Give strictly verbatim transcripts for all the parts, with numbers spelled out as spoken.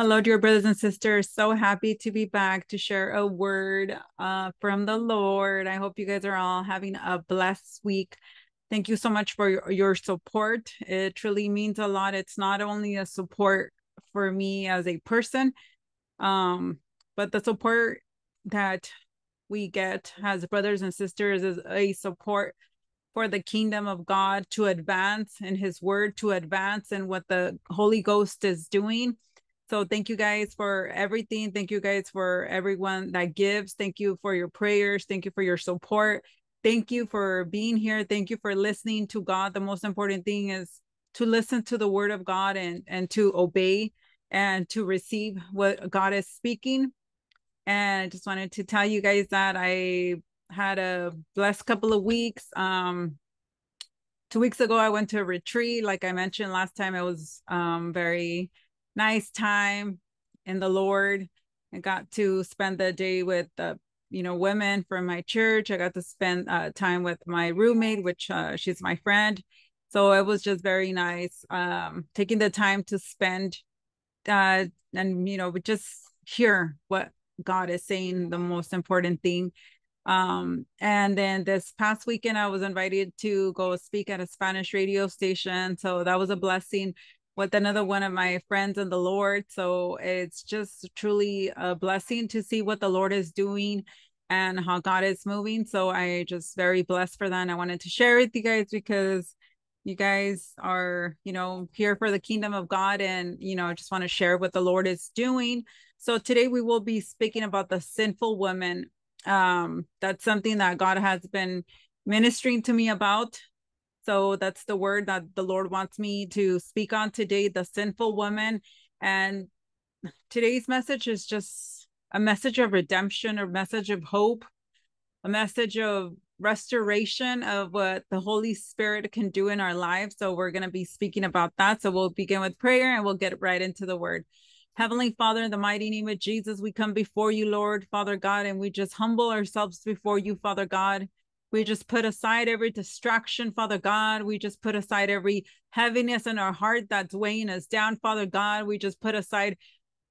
Hello, dear brothers and sisters. So happy to be back to share a word uh, from the Lord. I hope you guys are all having a blessed week. Thank you so much for your, your support. It truly means a lot. It's not only a support for me as a person, um, but the support that we get as brothers and sisters is a support for the kingdom of God to advance and his word to advance and what the Holy Ghost is doing. So thank you guys for everything. Thank you guys for everyone that gives. Thank you for your prayers. Thank you for your support. Thank you for being here. Thank you for listening to God. The most important thing is to listen to the word of God and, and to obey and to receive what God is speaking. And I just wanted to tell you guys that I had a blessed couple of weeks. Um, two weeks ago, I went to a retreat. Like I mentioned last time, it was um, very nice time in the Lord. I got to spend the day with the, you know, women from my church. I got to spend uh, time with my roommate, which uh, she's my friend. So it was just very nice, um, taking the time to spend uh, and, you know, just hear what God is saying, the most important thing. Um, and then this past weekend, I was invited to go speak at a Spanish radio station. So that was a blessing. With another one of my friends in the Lord. So it's just truly a blessing to see what the Lord is doing and how God is moving. So I just very blessed for that. And I wanted to share with you guys because you guys are, you know, here for the kingdom of God. And, you know, I just want to share what the Lord is doing. So today we will be speaking about the sinful woman. Um, that's something that God has been ministering to me about. So that's the word that the Lord wants me to speak on today, the sinful woman. And today's message is just a message of redemption, a message of hope, a message of restoration of what the Holy Spirit can do in our lives. So we're going to be speaking about that. So we'll begin with prayer and we'll get right into the word. Heavenly Father, in the mighty name of Jesus, we come before you, Lord, Father God, and we just humble ourselves before you, Father God. We just put aside every distraction, Father God. We just put aside every heaviness in our heart that's weighing us down, Father God. We just put aside,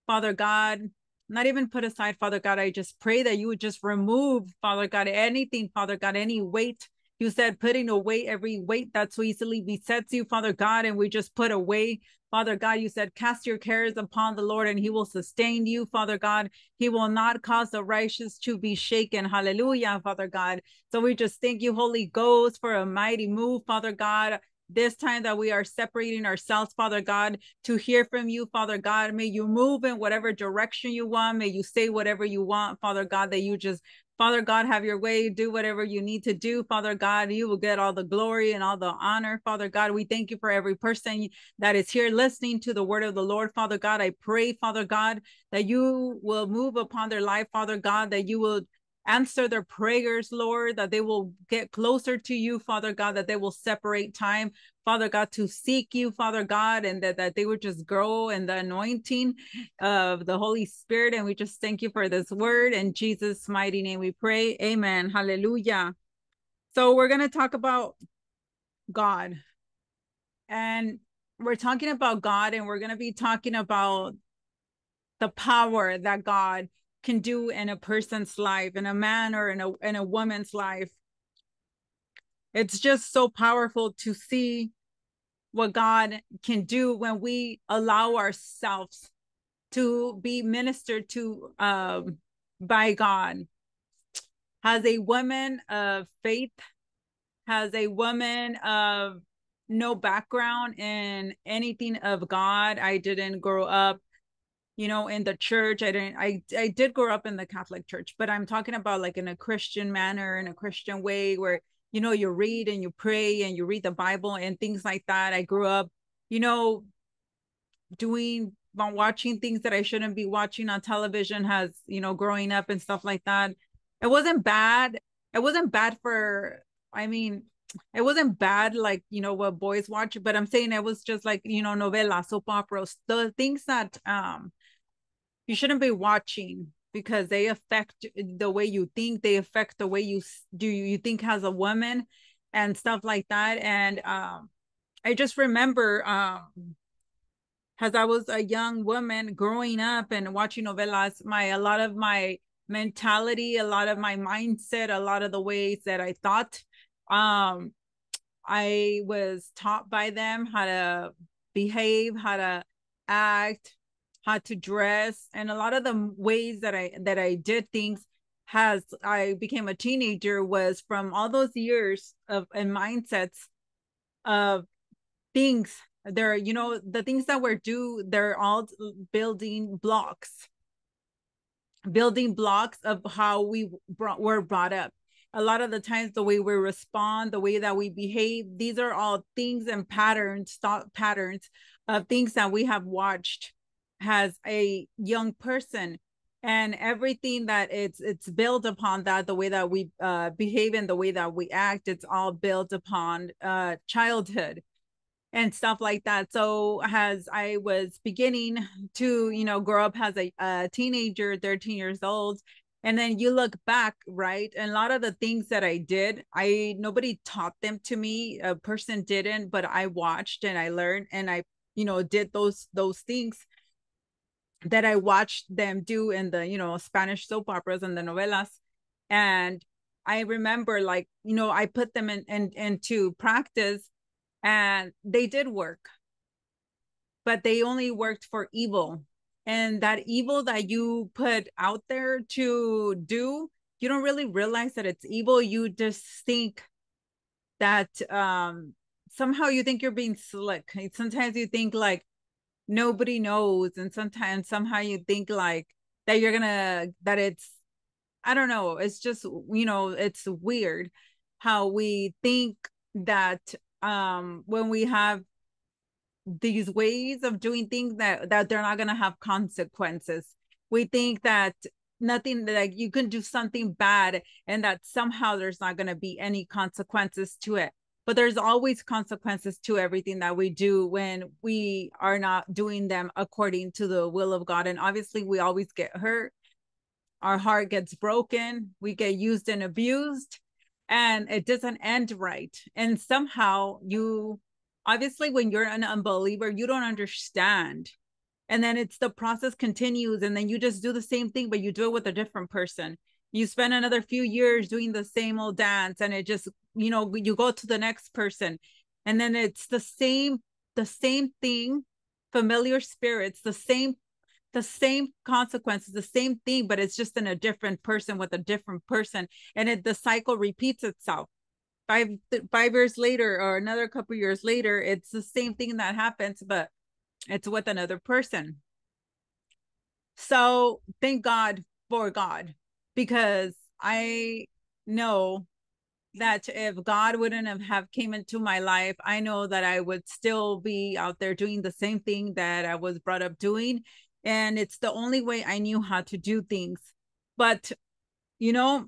Father God, not even put aside, Father God. I just pray that you would just remove, Father God, anything, Father God, any weight. You said putting away every weight that so easily besets you, Father God, and we just put away, Father God. You said cast your cares upon the Lord and he will sustain you, Father God. He will not cause the righteous to be shaken. Hallelujah, Father God. So we just thank you, Holy Ghost, for a mighty move, Father God. This time that we are separating ourselves, Father God, to hear from you, Father God. May you move in whatever direction you want. May you say whatever you want, Father God, that you just, Father God, have your way, do whatever you need to do, Father God. You will get all the glory and all the honor, Father God. We thank you for every person that is here listening to the word of the Lord, Father God. I pray, Father God, that you will move upon their life, Father God, that you will answer their prayers, Lord, that they will get closer to you, Father God, that they will separate time, Father God, to seek you, Father God, and that, that they would just grow in the anointing of the Holy Spirit. And we just thank you for this word. In Jesus' mighty name we pray. Amen. Hallelujah. So we're going to talk about God. And we're talking about God, and we're going to be talking about the power that God can do in a person's life, in a man or in a, in a woman's life. It's just so powerful to see what God can do when we allow ourselves to be ministered to um, by God. As a woman of faith, as a woman of no background in anything of God, I didn't grow up you know, in the church. I didn't, I, I did grow up in the Catholic church, but I'm talking about like in a Christian manner, in a Christian way where, you know, you read and you pray and you read the Bible and things like that. I grew up, you know, doing, watching things that I shouldn't be watching on television has, you know, growing up and stuff like that. It wasn't bad. It wasn't bad for, I mean, it wasn't bad, like, you know, what boys watch, but I'm saying it was just like, you know, novela, soap operas, the things that, um, you shouldn't be watching because they affect the way you think. They affect the way you do, you think as a woman and stuff like that. And um, I just remember um, as I was a young woman growing up and watching novelas, my a lot of my mentality, a lot of my mindset, a lot of the ways that I thought, um, I was taught by them how to behave, how to act, how to dress. And a lot of the ways that I, that I did things as I became a teenager was from all those years of and mindsets of things there, you know, the things that we're do, they're all building blocks, building blocks of how we brought, were brought up. A lot of the times, the way we respond, the way that we behave, these are all things and patterns, thought patterns of things that we have watched as a young person, and everything that it's, it's built upon that, the way that we uh, behave and the way that we act, it's all built upon uh, childhood and stuff like that. So as I was beginning to, you know, grow up as a, a teenager, thirteen years old, and then you look back, right? And a lot of the things that I did, I nobody taught them to me. A person didn't, but I watched and I learned, and I, you know, did those those things that I watched them do in the, you know, Spanish soap operas and the novelas. And I remember, like, you know, I put them in, in into practice, and they did work, but they only worked for evil. And that evil that you put out there to do, you don't really realize that it's evil. You just think that um, somehow you think you're being slick. Sometimes you think like nobody knows. And sometimes somehow you think like that you're gonna, that it's, I don't know. It's just, you know, it's weird how we think that um, when we have these ways of doing things that that they're not going to have consequences. We think that nothing, like you can do something bad and that somehow there's not going to be any consequences to it, but there's always consequences to everything that we do when we are not doing them according to the will of God. And obviously we always get hurt, our heart gets broken, we get used and abused, and it doesn't end right. And somehow you obviously, when you're an unbeliever, you don't understand. And then it's the process continues. And then you just do the same thing, but you do it with a different person. You spend another few years doing the same old dance, and it just, you know, you go to the next person. And then it's the same, the same thing, familiar spirits, the same, the same consequences, the same thing, but it's just in a different person with a different person. And it, the cycle repeats itself. Five, five years later, or another couple of years later, it's the same thing that happens, but it's with another person. So thank God for God, because I know that if God wouldn't have, have came into my life, I know that I would still be out there doing the same thing that I was brought up doing. And it's the only way I knew how to do things. But, you know,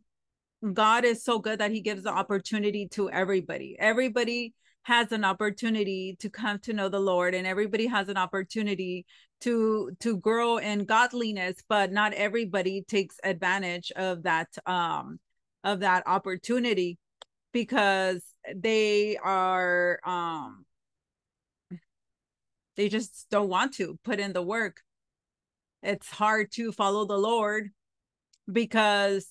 God is so good that he gives the opportunity to everybody. Everybody has an opportunity to come to know the Lord, and everybody has an opportunity to, to grow in godliness, but not everybody takes advantage of that, um, of that opportunity, because they are, um, they just don't want to put in the work. It's hard to follow the Lord because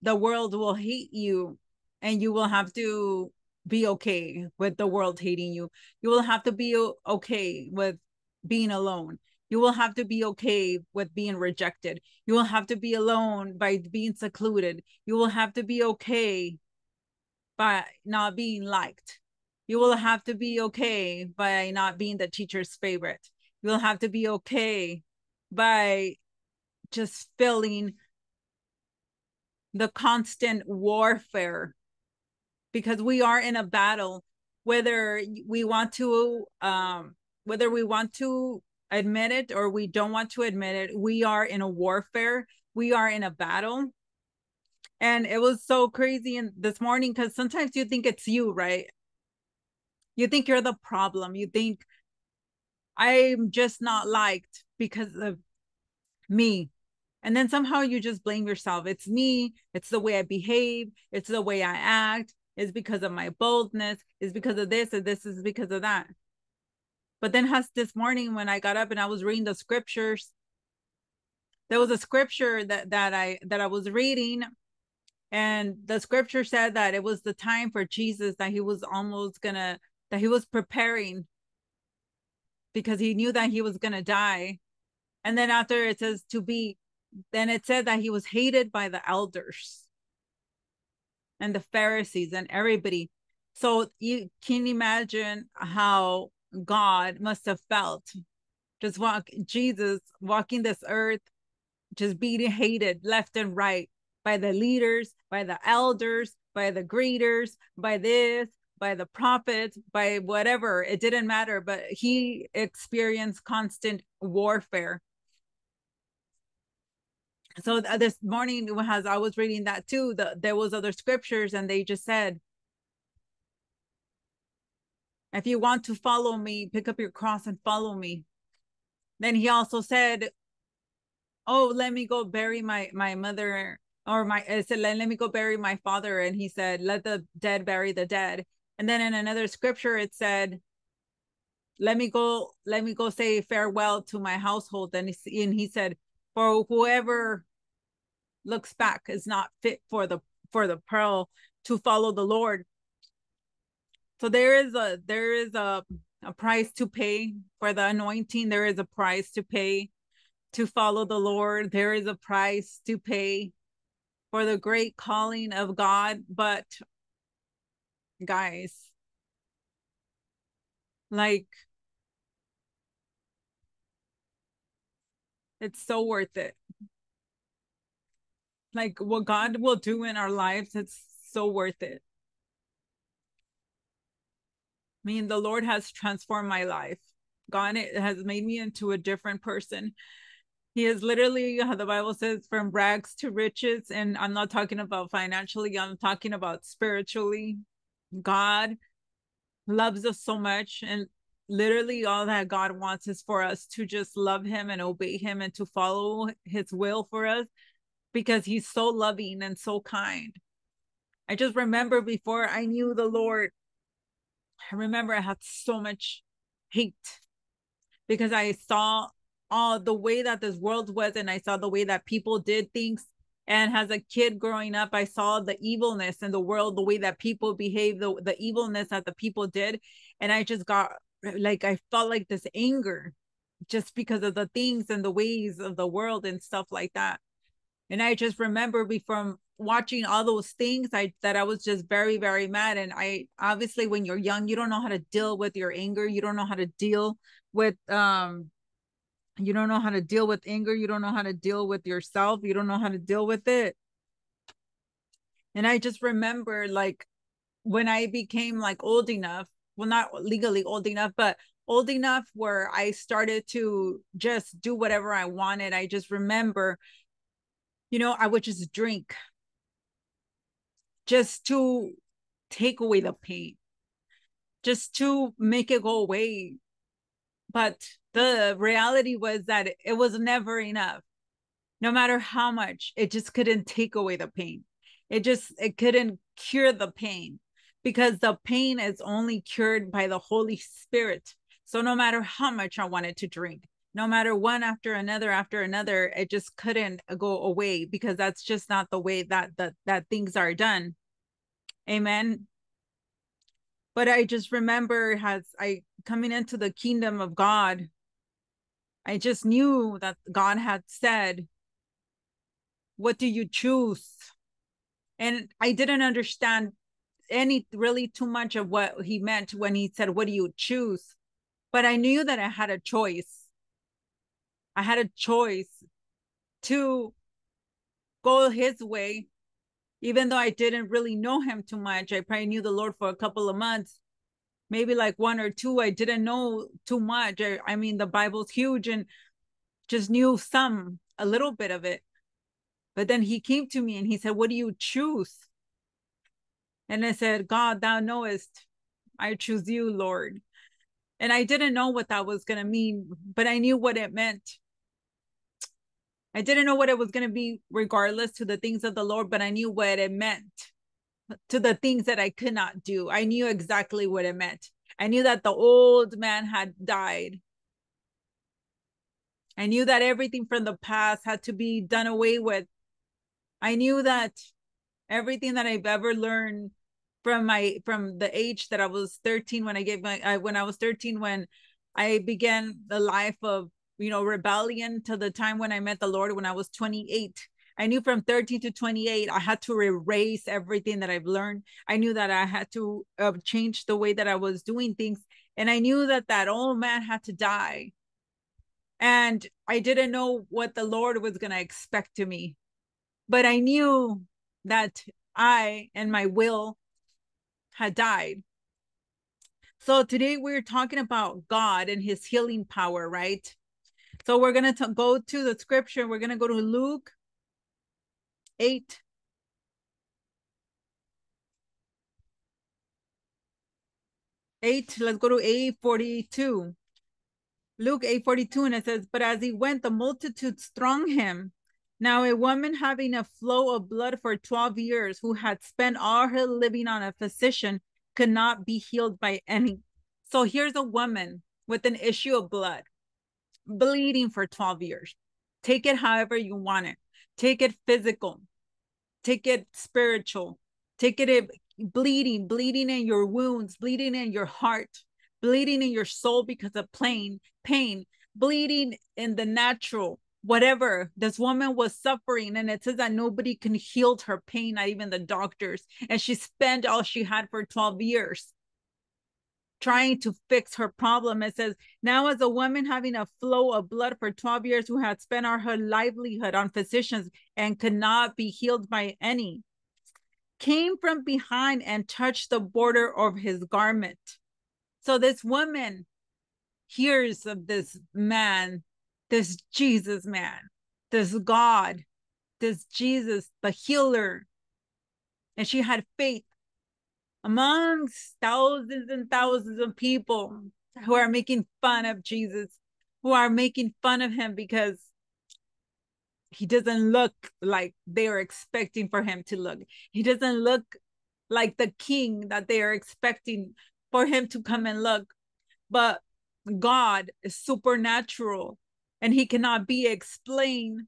the world will hate you, and you will have to be okay with the world hating you. You will have to be okay with being alone. You will have to be okay with being rejected. You will have to be alone by being secluded. You will have to be okay by not being liked. You will have to be okay by not being the teacher's favorite. You will have to be okay by just feeling the constant warfare, because we are in a battle, whether we want to, um, whether we want to admit it or we don't want to admit it, we are in a warfare. We are in a battle. And it was so crazy in this morning, because sometimes you think it's you, right? You think you're the problem. You think I'm just not liked because of me. And then somehow you just blame yourself. It's me. It's the way I behave. It's the way I act. It's because of my boldness. It's because of this, and this is because of that. But then has this morning when I got up and I was reading the scriptures, there was a scripture that, that I that I was reading, and the scripture said that it was the time for Jesus, that he was almost gonna, that he was preparing because he knew that he was gonna die. And then after it says to be, then it said that he was hated by the elders and the Pharisees and everybody. So you can imagine how God must have felt, just walk Jesus walking this earth, just being hated left and right by the leaders, by the elders, by the greeters, by this, by the prophets, by whatever. It didn't matter, but he experienced constant warfare. So this morning, as I was reading that too, the, there was other scriptures, and they just said, if you want to follow me, pick up your cross and follow me. Then he also said, oh, let me go bury my, my mother, or my, I said, let, let me go bury my father. And he said, let the dead bury the dead. And then in another scripture, it said, let me go, let me go say farewell to my household. And he, and he said, for whoever looks back is not fit for the, for the pearl to follow the Lord. So there is a, there is a, a price to pay for the anointing. There is a price to pay to follow the Lord. There is a price to pay for the great calling of God. But guys, like, it's so worth it. Like what God will do in our lives, it's so worth it. I mean, the Lord has transformed my life. God has made me into a different person. He is literally, the Bible says, from rags to riches. And I'm not talking about financially. I'm talking about spiritually. God loves us so much. And literally all that God wants is for us to just love him and obey him and to follow his will for us, because he's so loving and so kind. I just remember before I knew the Lord, I remember I had so much hate because I saw all the way that this world was, and I saw the way that people did things. And as a kid growing up, I saw the evilness in the world, the way that people behaved, the, the evilness that the people did. And I just got like, I felt like this anger just because of the things and the ways of the world and stuff like that. And I just remember before watching all those things, I that I was just very, very mad. And I obviously, when you're young, you don't know how to deal with your anger. You don't know how to deal with um you don't know how to deal with anger. You don't know how to deal with yourself. You don't know how to deal with it. And I just remember, like, when I became like old enough, well, not legally old enough, but old enough where I started to just do whatever I wanted. I just remember, you know, I would just drink just to take away the pain, just to make it go away. But the reality was that it was never enough. No matter how much, it just couldn't take away the pain. It just, it couldn't cure the pain, because the pain is only cured by the Holy Spirit. So no matter how much I wanted to drink, no matter one after another, after another, it just couldn't go away, because that's just not the way that, that, that things are done. Amen. But I just remember as I coming into the kingdom of God, I just knew that God had said, what do you choose? And I didn't understand any really too much of what he meant when he said, what do you choose? But I knew that I had a choice. I had a choice to go his way, even though I didn't really know him too much. I probably knew the Lord for a couple of months, maybe like one or two. I didn't know too much. I, I mean, the Bible's huge, and just knew some, a little bit of it. But then he came to me and he said, what do you choose? And I said, God, thou knowest, I choose you, Lord. And I didn't know what that was going to mean, but I knew what it meant. I didn't know what it was going to be regardless to the things of the Lord, but I knew what it meant to the things that I could not do. I knew exactly what it meant. I knew that the old man had died. I knew that everything from the past had to be done away with. I knew that everything that I've ever learned from my from the age that I was thirteen when I gave my I, when I was thirteen when I began the life of you know rebellion to the time when I met the Lord when I was twenty-eight. I knew from thirteen to twenty-eight, I had to erase everything that I've learned. I knew that I had to uh, change the way that I was doing things. And I knew that that old man had to die. And I didn't know what the Lord was going to expect of me. But I knew that I and my will had died. So today we're talking about God and his healing power, right? So we're going to go to the scripture. We're going to go to Luke eight. Eight, let's go to eight forty-two. Luke eight forty-two, and it says, "But as he went, the multitude thronged him. Now a woman having a flow of blood for twelve years, who had spent all her living on a physician, could not be healed by any." So here's a woman with an issue of blood, bleeding for twelve years. Take it however you want it. Take it physical, take it spiritual, take it bleeding, bleeding in your wounds, bleeding in your heart, bleeding in your soul because of pain, pain, bleeding in the natural, whatever. This woman was suffering, and it says that nobody can heal her pain, not even the doctors. And she spent all she had for twelve years trying to fix her problem. It says, "Now as a woman having a flow of blood for twelve years, who had spent all her livelihood on physicians and could not be healed by any, came from behind and touched the border of his garment." So this woman hears of this man, this Jesus man, this God, this Jesus, the healer. And she had faith amongst thousands and thousands of people who are making fun of Jesus, who are making fun of him because he doesn't look like they are expecting for him to look. He doesn't look like the king that they are expecting for him to come and look. But God is supernatural, and he cannot be explained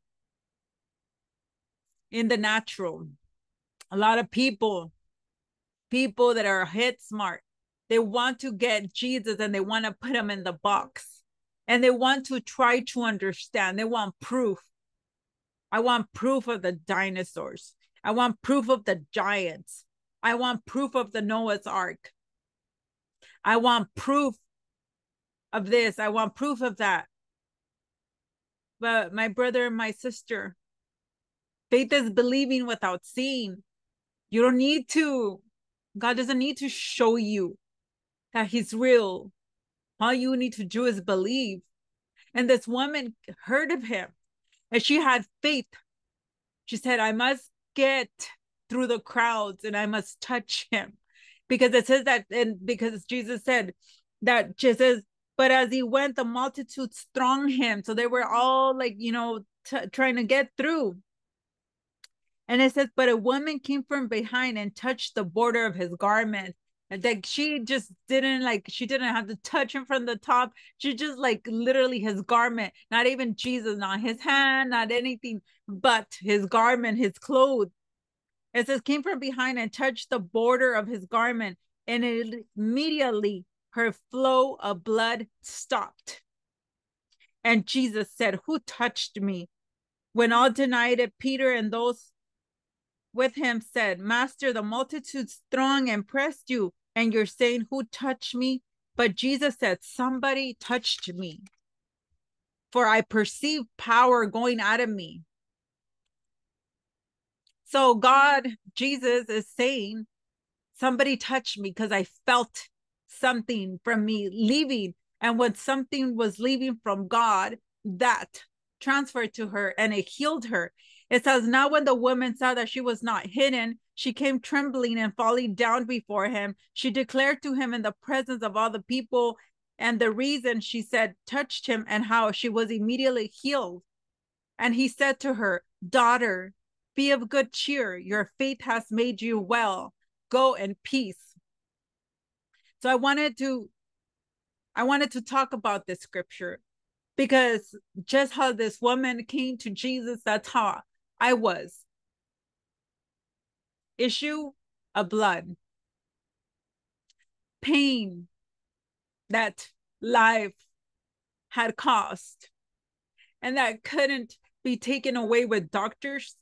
in the natural. A lot of people People that are head smart, they want to get Jesus and they want to put him in the box. And they want to try to understand. They want proof. I want proof of the dinosaurs. I want proof of the giants. I want proof of the Noah's Ark. I want proof of this. I want proof of that. But my brother and my sister, faith is believing without seeing. You don't need to. God doesn't need to show you that he's real. All you need to do is believe. And this woman heard of him, and she had faith. She said, "I must get through the crowds and I must touch him." Because it says that, and because Jesus said that, Jesus says, "But as he went, the multitudes thronged him." So they were all like, you know, t- trying to get through. And it says, "But a woman came from behind and touched the border of his garment." And like she just didn't like, she didn't have to touch him from the top. She just like literally his garment, not even Jesus, not his hand, not anything, but his garment, his clothes. It says, "Came from behind and touched the border of his garment. And immediately her flow of blood stopped. And Jesus said, 'Who touched me?' When all denied it, Peter and those with him said, 'Master, the multitudes throng and pressed you, and you're saying, 'Who touched me?' But Jesus said, 'Somebody touched me, for I perceive power going out of me.'" So God, Jesus is saying, somebody touched me because I felt something from me leaving. And when something was leaving from God, that transferred to her and it healed her. It says, "Now when the woman saw that she was not hidden, she came trembling and falling down before him. She declared to him in the presence of all the people and the reason she said touched him and how she was immediately healed. And he said to her, 'Daughter, be of good cheer. Your faith has made you well. Go in peace.'" So I wanted to I wanted to talk about this scripture because just how this woman came to Jesus, that's how I was. Issue of blood. Pain that life had caused and that couldn't be taken away with doctors.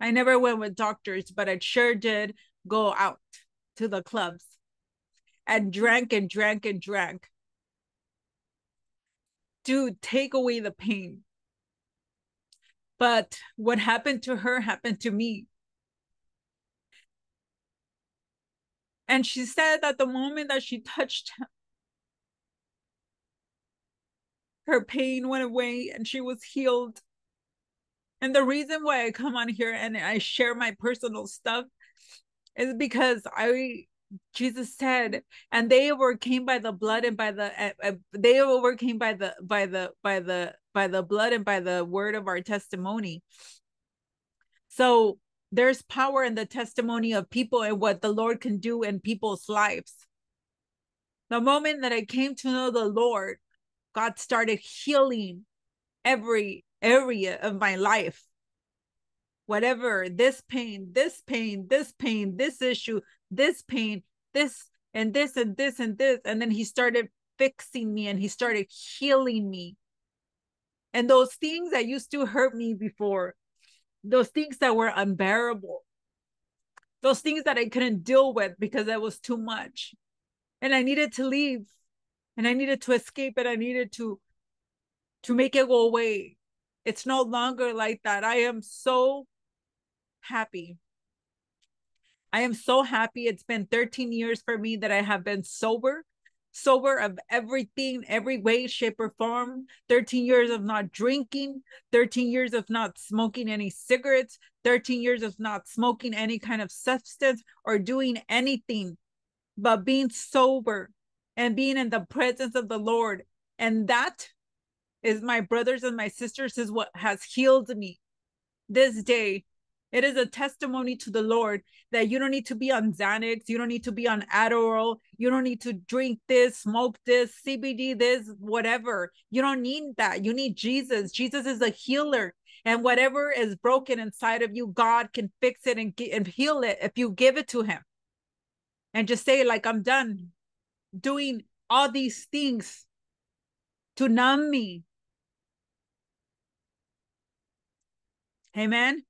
I never went with doctors, but I sure did go out to the clubs and drank and drank and drank to take away the pain. But what happened to her happened to me. And she said that the moment that she touched him, her pain went away and she was healed. And the reason why I come on here and I share my personal stuff is because I, Jesus said, and they overcame by the blood and by the, uh, they overcame by the, by the, by the, by the blood and by the word of our testimony. So there's power in the testimony of people and what the Lord can do in people's lives. The moment that I came to know the Lord, God started healing every area of my life. Whatever, this pain, this pain, this pain, this issue, this pain, this and this and this and this. And then he started fixing me and he started healing me. And those things that used to hurt me before, those things that were unbearable, those things that I couldn't deal with because that was too much. And I needed to leave and I needed to escape and I needed to, to make it go away. It's no longer like that. I am so happy. I am so happy. It's been thirteen years for me that I have been sober, sober of everything, every way, shape, or form. thirteen years of not drinking, thirteen years of not smoking any cigarettes, thirteen years of not smoking any kind of substance or doing anything but being sober and being in the presence of the Lord. And that is my brothers and my sisters is what has healed me this day. It is a testimony to the Lord that you don't need to be on Xanax. You don't need to be on Adderall. You don't need to drink this, smoke this, C B D, this, whatever. You don't need that. You need Jesus. Jesus is a healer. And whatever is broken inside of you, God can fix it and, and heal it if you give it to him. And just say, like, I'm done doing all these things to numb me. Amen.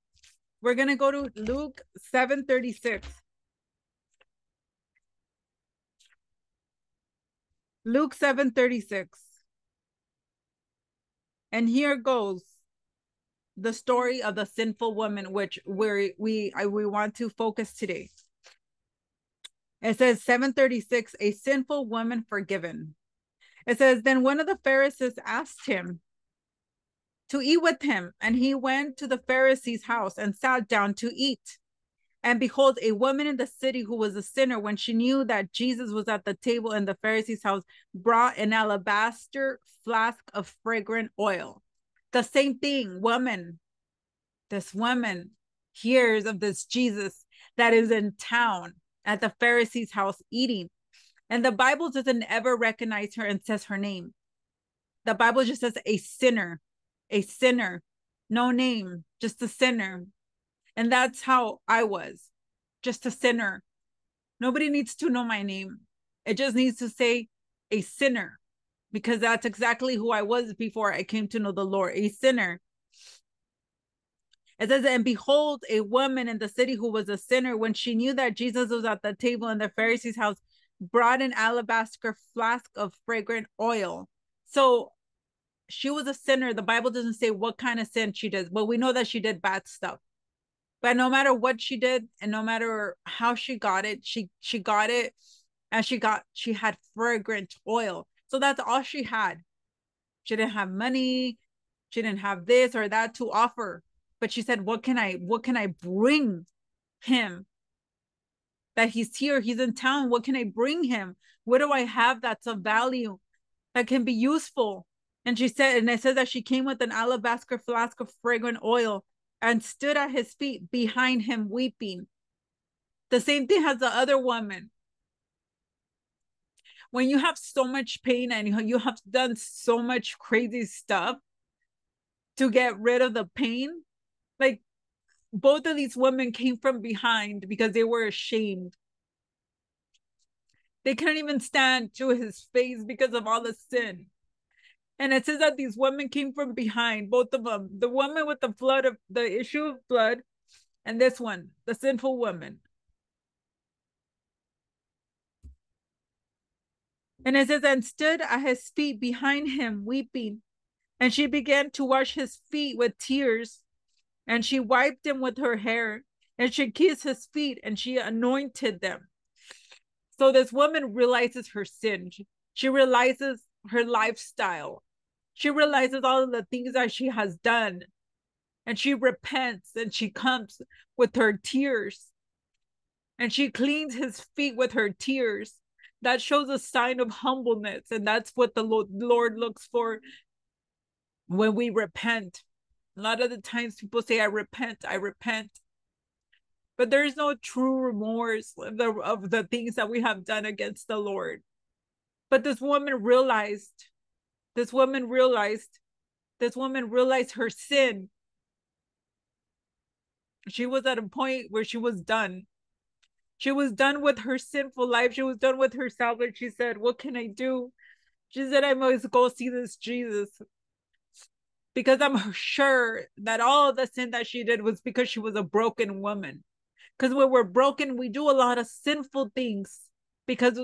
We're going to go to Luke seven thirty-six. Luke seven thirty-six. And here goes the story of the sinful woman, which we we I, we want to focus today. It says seven thirty-six, a sinful woman forgiven. It says, then one of the Pharisees asked him to eat with him. And he went to the Pharisee's house and sat down to eat. And behold, a woman in the city who was a sinner, when she knew that Jesus was at the table in the Pharisee's house, brought an alabaster flask of fragrant oil. The same thing, woman, this woman hears of this Jesus that is in town at the Pharisee's house eating. And the Bible doesn't ever recognize her and says her name. The Bible just says a sinner. A sinner, no name, just a sinner. And that's how I was, just a sinner. Nobody needs to know my name. It just needs to say a sinner, because that's exactly who I was before I came to know the Lord, a sinner. It says, and behold, a woman in the city who was a sinner, when she knew that Jesus was at the table in the Pharisee's house, brought an alabaster flask of fragrant oil. So she was a sinner. The Bible doesn't say what kind of sin she did, but we know that she did bad stuff. But no matter what she did and no matter how she got it, she, she got it and she got, she had fragrant oil. So that's all she had. She didn't have money. She didn't have this or that to offer, but she said, what can I, what can I bring him? That he's here, he's in town. What can I bring him? What do I have that's of value that can be useful? And she said, and it says that she came with an alabaster flask of fragrant oil and stood at his feet behind him, weeping. The same thing as the other woman. when you have so much pain and you have done so much crazy stuff to get rid of the pain, like both of these women came from behind because they were ashamed. They couldn't even stand to his face because of all the sin. And it says that these women came from behind, both of them. The woman with the flood of the issue of blood, and this one, the sinful woman. And it says, and stood at his feet behind him, weeping. And she began to wash his feet with tears. And she wiped them with her hair. And she kissed his feet, and she anointed them. So this woman realizes her sin. She realizes her lifestyle. She realizes all of the things that she has done. And she repents, and she comes with her tears. And she cleans his feet with her tears. That shows a sign of humbleness. And that's what the Lord looks for when we repent. A lot of the times people say, I repent, I repent. But there is no true remorse of the, of the things that we have done against the Lord. But this woman realized, this woman realized, this woman realized her sin. She was at a point where she was done. She was done with her sinful life. She was done with her salvation. She said, what can I do? She said, I must go see this Jesus. Because I'm sure that all the sin that she did was because she was a broken woman. Because when we're broken, we do a lot of sinful things. Because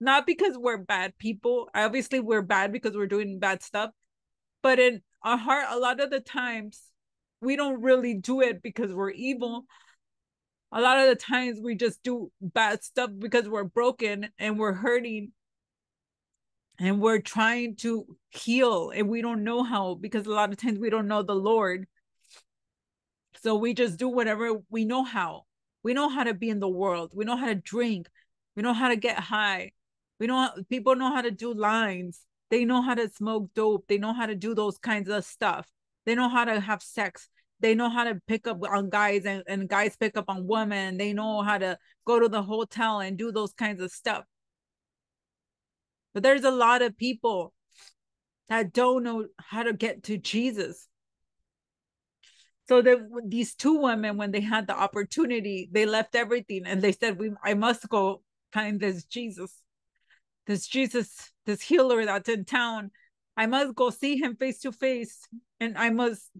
not because we're bad people. Obviously, we're bad because we're doing bad stuff. But in our heart, a lot of the times, we don't really do it because we're evil. A lot of the times we just do bad stuff because we're broken and we're hurting and we're trying to heal and we don't know how, because a lot of times we don't know the Lord. So we just do whatever we know how. We know how to be in the world. We know how to drink. We know how to get high. We know people know how to do lines. They know how to smoke dope. They know how to do those kinds of stuff. They know how to have sex. They know how to pick up on guys and, and guys pick up on women. They know how to go to the hotel and do those kinds of stuff. But there's a lot of people that don't know how to get to Jesus. So that these two women, when they had the opportunity, they left everything and they said, "We, I must go find this Jesus, this Jesus, this healer that's in town. I must go see him face to face and I must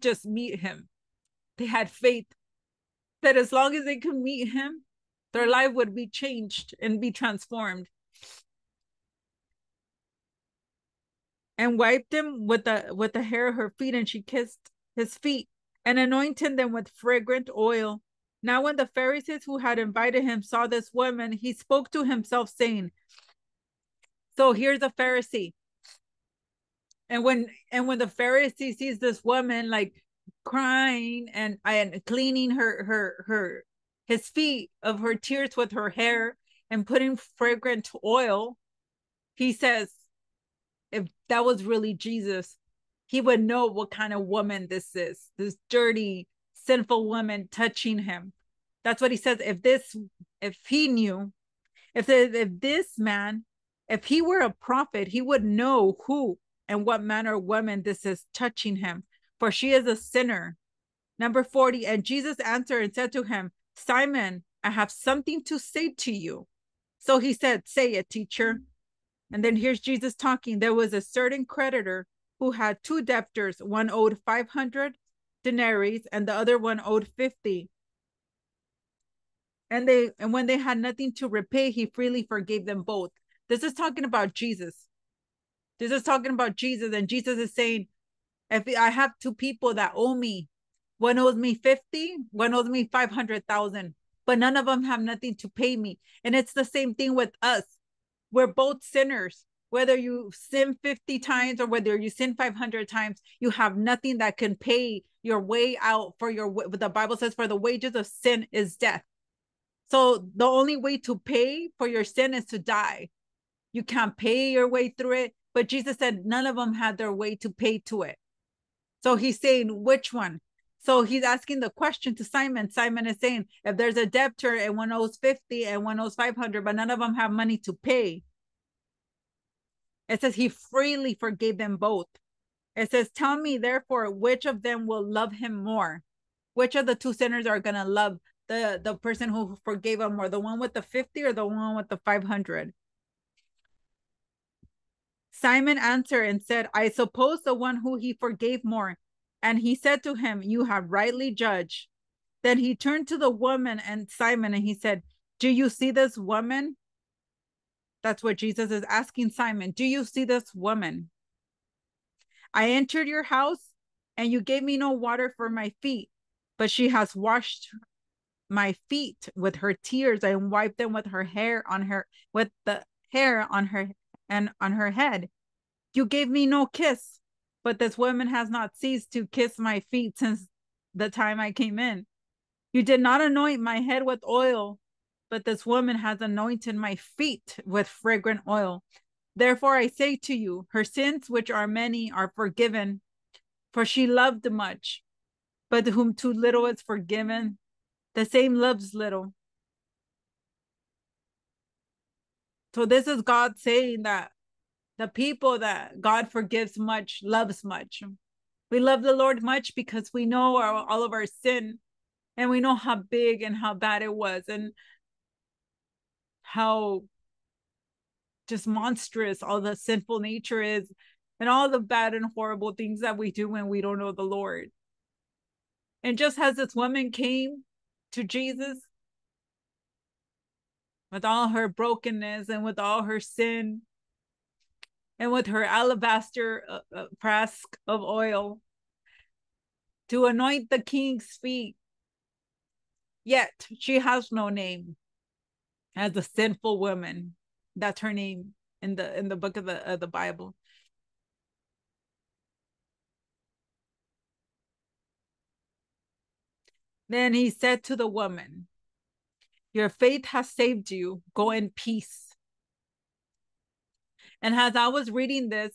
just meet him." They had faith that as long as they could meet him, their life would be changed and be transformed. And wiped him with the with the hair of her feet, and she kissed his feet and anointed them with fragrant oil. Now when the Pharisees who had invited him saw this woman, he spoke to himself, saying, so here's a Pharisee. And when and when the Pharisee sees this woman like crying and and cleaning her her her his feet of her tears with her hair and putting fragrant oil, he says, if that was really Jesus, he would know what kind of woman this is. This dirty, sinful woman touching him. That's what he says. If this, if he knew, if if this man, if he were a prophet, he would know who and what manner of woman this is touching him, for she is a sinner. Number forty, and Jesus answered and said to him, Simon, I have something to say to you. So he said, say it, teacher. And then here's Jesus talking. There was a certain creditor who had two debtors. One owed five hundred denarii and the other one owed fifty. And, they, and when they had nothing to repay, he freely forgave them both. This is talking about Jesus. This is talking about Jesus, and Jesus is saying, if I have two people that owe me, one owes me fifty, one owes me five hundred thousand, but none of them have nothing to pay me. And it's the same thing with us. We're both sinners. Whether you sin fifty times or whether you sin five hundred times, you have nothing that can pay your way out for your, the Bible says, for the wages of sin is death. So the only way to pay for your sin is to die. You can't pay your way through it. But Jesus said none of them had their way to pay to it. So he's saying, which one? So he's asking the question to Simon. Simon is saying, if there's a debtor and one owes fifty and one owes five hundred, but none of them have money to pay. It says he freely forgave them both. It says, tell me, therefore, which of them will love him more? Which of the two sinners are going to love the, the person who forgave him more? The one with the fifty or the one with the five hundred? Simon answered and said, I suppose the one who he forgave more. And he said to him, you have rightly judged. Then he turned to the woman and Simon and he said, do you see this woman? That's what Jesus is asking Simon. Do you see this woman? I entered your house and you gave me no water for my feet, but she has washed my feet with her tears and wiped them with her hair on her, with the hair on her and on her head. You gave me no kiss, but this woman has not ceased to kiss my feet since the time I came in. You did not anoint my head with oil, but this woman has anointed my feet with fragrant oil. Therefore, I say to you, her sins, which are many, are forgiven, for she loved much. But to whom too little is forgiven, the same loves little. So this is God saying that the people that God forgives much loves much. We love the Lord much because we know our, all of our sin, and we know how big and how bad it was, and how just monstrous all the sinful nature is, and all the bad and horrible things that we do when we don't know the Lord. And just as this woman came to Jesus with all her brokenness and with all her sin and with her alabaster uh, uh, flask of oil to anoint the king's feet, yet she has no name as a sinful woman. That's her name in the in the book of the of the Bible. Then he said to the woman, your faith has saved you. Go in peace. And as I was reading this,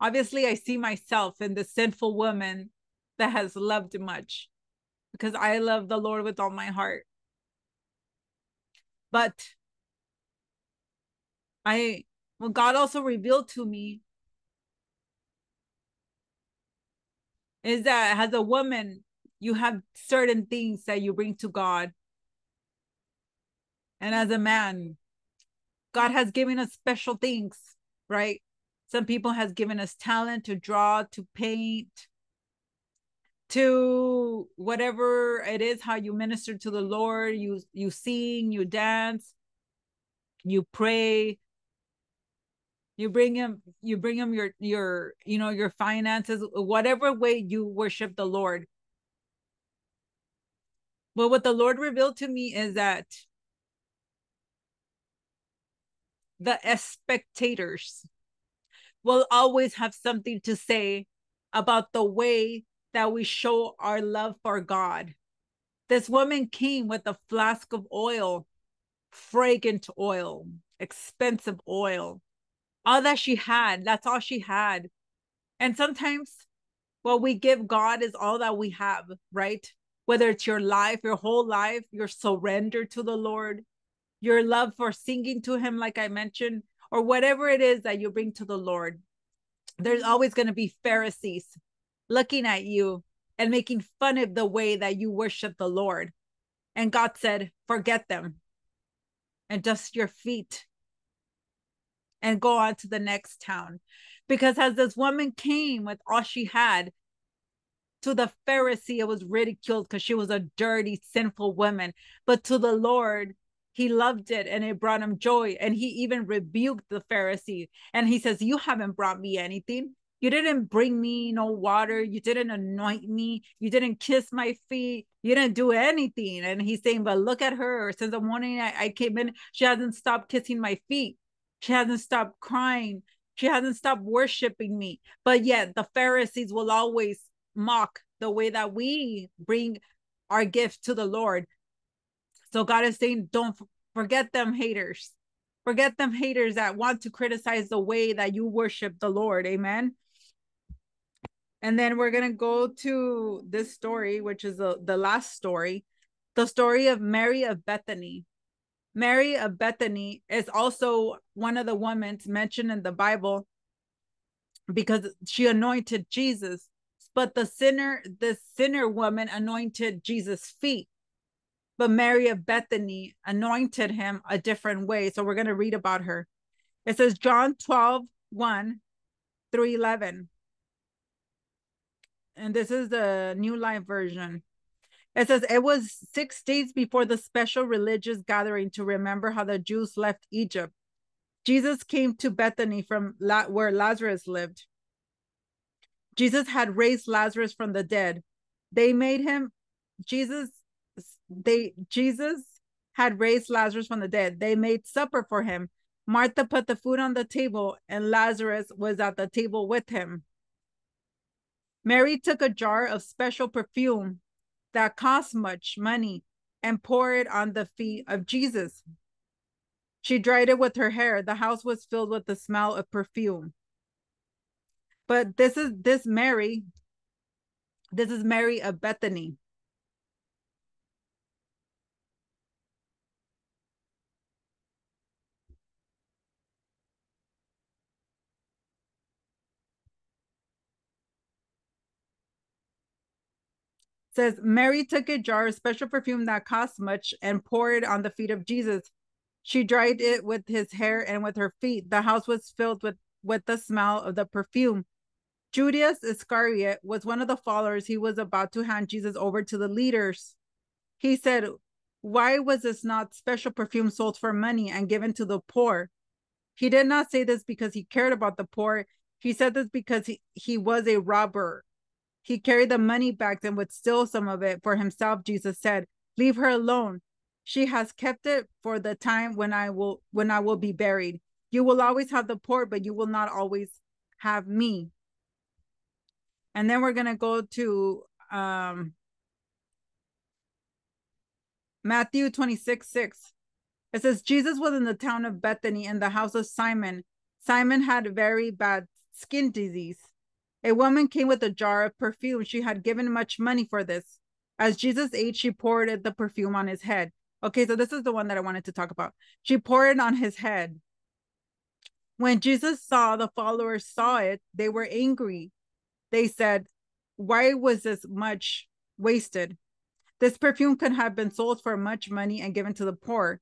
obviously I see myself in the sinful woman that has loved much, because I love the Lord with all my heart. But I, well, God also revealed to me is that as a woman, you have certain things that you bring to God. And as a man, God has given us special things, right? Some people has given us talent to draw, to paint, to whatever it is, how you minister to the Lord, you, you sing, you dance, you pray, you bring him, you bring him your, your, you know, your finances, whatever way you worship the Lord. But what the Lord revealed to me is that the spectators will always have something to say about the way that we show our love for God. This woman came with a flask of oil, fragrant oil, expensive oil, all that she had. That's all she had. And sometimes what we give God is all that we have, right? Whether it's your life, your whole life, your surrender to the Lord, your love for singing to him, like I mentioned, or whatever it is that you bring to the Lord. There's always going to be Pharisees looking at you and making fun of the way that you worship the Lord. And God said, forget them and dust your feet and go on to the next town. Because as this woman came with all she had, to the Pharisee, it was ridiculed because she was a dirty, sinful woman. But to the Lord, he loved it and it brought him joy. And he even rebuked the Pharisee. And he says, you haven't brought me anything. You didn't bring me no water. You didn't anoint me. You didn't kiss my feet. You didn't do anything. And he's saying, but look at her. Since the morning I, I came in, she hasn't stopped kissing my feet. She hasn't stopped crying. She hasn't stopped worshiping me. But yet the Pharisees will always mock the way that we bring our gift to the Lord. So God is saying, don't forget them haters. Forget them haters that want to criticize the way that you worship the Lord. Amen. And then we're going to go to this story, which is the, the last story, the story of Mary of Bethany. Mary of Bethany is also one of the women mentioned in the Bible because she anointed Jesus. But the sinner, the sinner woman anointed Jesus' feet. But Mary of Bethany anointed him a different way. So we're going to read about her. It says John twelve, one through eleven. And this is the New Life Version. It says, it was six days before the special religious gathering to remember how the Jews left Egypt. Jesus came to Bethany from La- where Lazarus lived. Jesus had raised Lazarus from the dead. They made him, Jesus, they, Jesus had raised Lazarus from the dead. They made supper for him. Martha put the food on the table and Lazarus was at the table with him. Mary took a jar of special perfume that cost much money and poured it on the feet of Jesus. She dried it with her hair. The house was filled with the smell of perfume. But this is this Mary, this is Mary of Bethany. Says, Mary took a jar of special perfume that cost much and poured it on the feet of Jesus. She dried it with his hair and with her feet. The house was filled with, with the smell of the perfume. Judas Iscariot was one of the followers. He was about to hand Jesus over to the leaders. He said, why was this not special perfume sold for money and given to the poor? He did not say this because he cared about the poor. He said this because he, he was a robber. He carried the money bags and would steal some of it for himself. Jesus said, leave her alone. She has kept it for the time when I will when I will be buried. You will always have the poor, but you will not always have me. And then we're going to go to um, Matthew twenty-six, six. It says, Jesus was in the town of Bethany in the house of Simon. Simon had very bad skin disease. A woman came with a jar of perfume. She had given much money for this. As Jesus ate, she poured the perfume on his head. Okay, so this is the one that I wanted to talk about. She poured it on his head. When Jesus saw, the followers saw it, they were angry. They said, why was this much wasted? This perfume could have been sold for much money and given to the poor.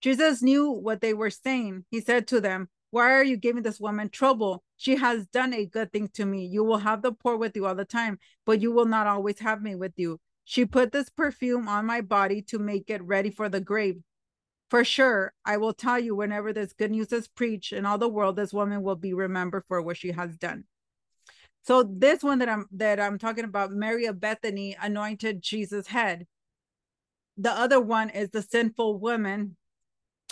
Jesus knew what they were saying. He said to them, why are you giving this woman trouble? She has done a good thing to me. You will have the poor with you all the time, but you will not always have me with you. She put this perfume on my body to make it ready for the grave. For sure, I will tell you, whenever this good news is preached in all the world, this woman will be remembered for what she has done. So this one that I'm that I'm talking about, Mary of Bethany anointed Jesus' head. The other one is the sinful woman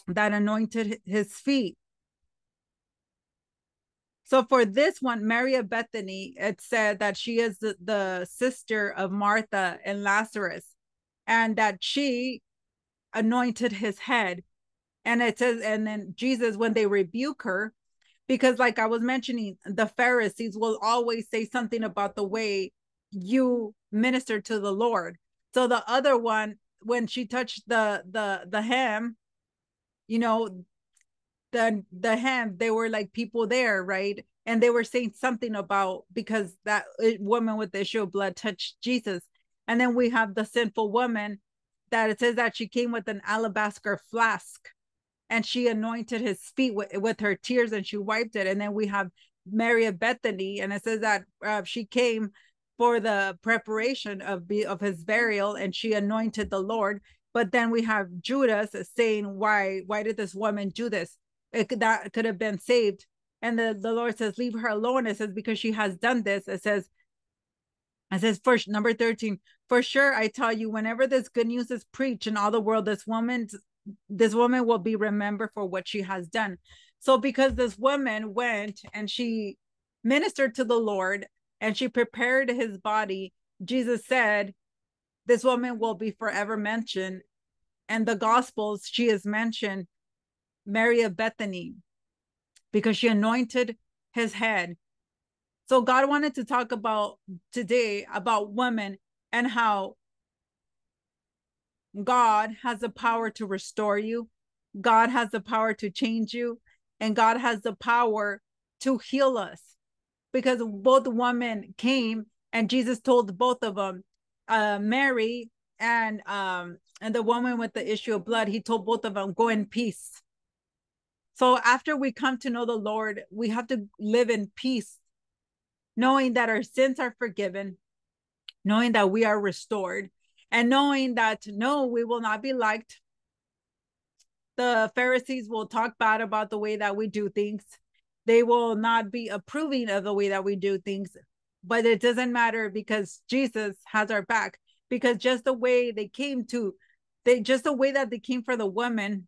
that anointed his feet. So for this one, Mary of Bethany, it said that she is the, the sister of Martha and Lazarus, and that she anointed his head. And it says, and then Jesus, when they rebuke her, because like I was mentioning, the Pharisees will always say something about the way you minister to the Lord. So the other one, when she touched the the the hem, you know, the the hand, they were like people there, right? And they were saying something about, because that woman with the issue of blood touched Jesus. And then we have the sinful woman that it says that she came with an alabaster flask and she anointed his feet with, with her tears and she wiped it. And then we have Mary of Bethany, and it says that uh, she came for the preparation of be, of his burial and she anointed the Lord. But then we have Judas saying, why why did this woman do this? It, that could have been saved. And the, the Lord says, leave her alone. It says, because she has done this. It says, it says first, number thirteen, for sure, I tell you, whenever this good news is preached in all the world, this woman, this woman will be remembered for what she has done. So because this woman went and she ministered to the Lord and she prepared his body, Jesus said, this woman will be forever mentioned. And the Gospels, she is mentioned, Mary of Bethany, because she anointed his head. So God wanted to talk about today about women and how God has the power to restore you. God has the power to change you, and God has the power to heal us, because both women came and Jesus told both of them, uh, Mary and, um, and the woman with the issue of blood, he told both of them, go in peace. So after we come to know the Lord, we have to live in peace, knowing that our sins are forgiven, knowing that we are restored, and knowing that, no, we will not be liked. The Pharisees will talk bad about the way that we do things. They will not be approving of the way that we do things, but it doesn't matter, because Jesus has our back. Because just the way they came to, they just the way that they came for the woman,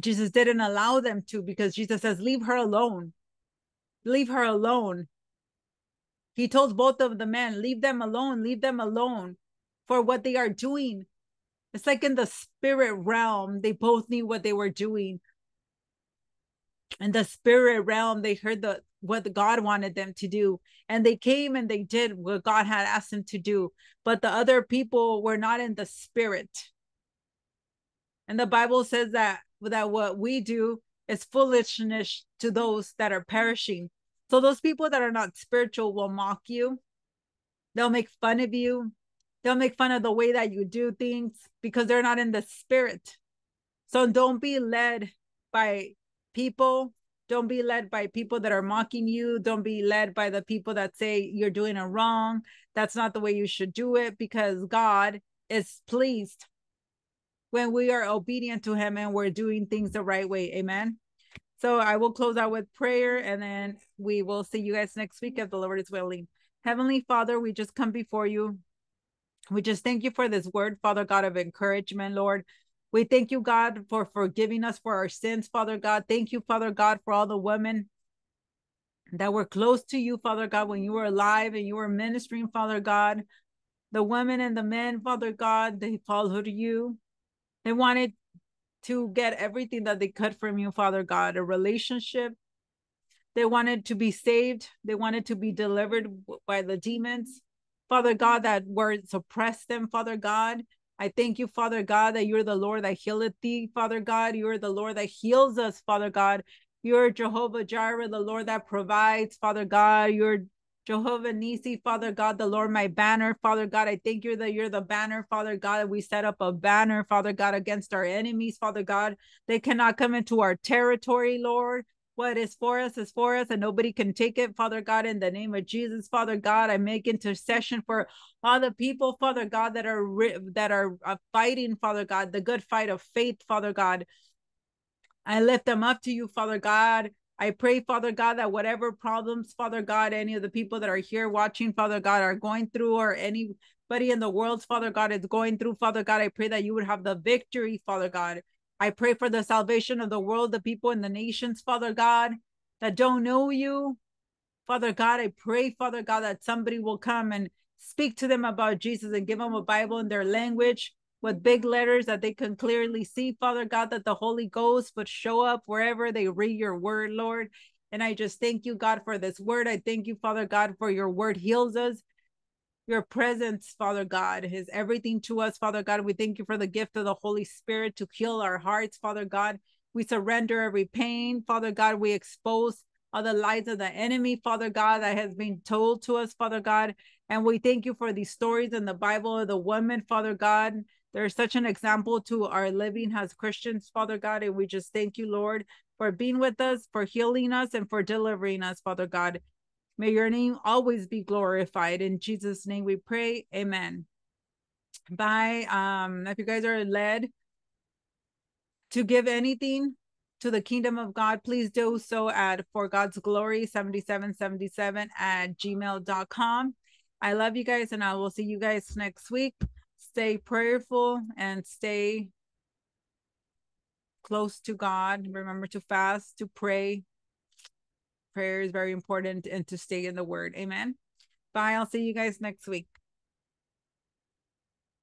Jesus didn't allow them to, because Jesus says, leave her alone. Leave her alone. He told both of the men, leave them alone, leave them alone for what they are doing. It's like in the spirit realm, they both knew what they were doing. In the spirit realm, they heard the what God wanted them to do, and they came and they did what God had asked them to do. But the other people were not in the spirit. And the Bible says that, that what we do is foolishness to those that are perishing. So those people that are not spiritual will mock you. They'll make fun of you. They'll make fun of the way that you do things, because they're not in the spirit. So don't be led by people. Don't be led by people that are mocking you. Don't be led by the people that say you're doing it wrong. That's not the way you should do it, because God is pleased when we are obedient to him and we're doing things the right way. Amen. So I will close out with prayer, and then we will see you guys next week if the Lord is willing. Heavenly Father, we just come before you. We just thank you for this word, Father God, of encouragement, Lord. We thank you, God, for forgiving us for our sins, Father God. Thank you, Father God, for all the women that were close to you, Father God, when you were alive and you were ministering, Father God. The women and the men, Father God, they followed you. They wanted to get everything that they could from you, Father God, a relationship. They wanted to be saved. They wanted to be delivered by the demons, Father God, that word suppressed them, Father God. I thank you, Father God, that you're the Lord that healeth thee, Father God. You are the Lord that heals us, Father God. You're Jehovah Jireh, the Lord that provides, Father God. You're Jehovah Nisi, Father God, the Lord, my banner, Father God. I thank you that you're the banner, Father God. We set up a banner, Father God, against our enemies, Father God. They cannot come into our territory, Lord. What is for us is for us, and nobody can take it, Father God, in the name of Jesus, Father God. I make intercession for all the people, Father God, that are that are fighting, Father God, the good fight of faith, Father God. I lift them up to you, Father God. I pray, Father God, that whatever problems, Father God, any of the people that are here watching, Father God, are going through, or anybody in the world, Father God, is going through, Father God, I pray that you would have the victory, Father God. I pray for the salvation of the world, the people in the nations, Father God, that don't know you. Father God, I pray, Father God, that somebody will come and speak to them about Jesus and give them a Bible in their language with big letters that they can clearly see, Father God, that the Holy Ghost would show up wherever they read your word, Lord. And I just thank you, God, for this word. I thank you, Father God, for your word heals us. Your presence, Father God, is everything to us, Father God. We thank you for the gift of the Holy Spirit to heal our hearts, Father God. We surrender every pain, Father God. We expose all the lies of the enemy, Father God, that has been told to us, Father God. And we thank you for these stories in the Bible of the women, Father God. They're such an example to our living as Christians, Father God. And we just thank you, Lord, for being with us, for healing us, and for delivering us, Father God. May your name always be glorified. In Jesus' name we pray. Amen. Bye. Um, if you guys are led to give anything to the kingdom of God, please do so at For God's Glory seventy-seven seventy-seven at gmail dot com. I love you guys, and I will see you guys next week. Stay prayerful and stay close to God. Remember to fast, to pray. Prayer is very important, and to stay in the word. Amen. Bye. I'll see you guys next week.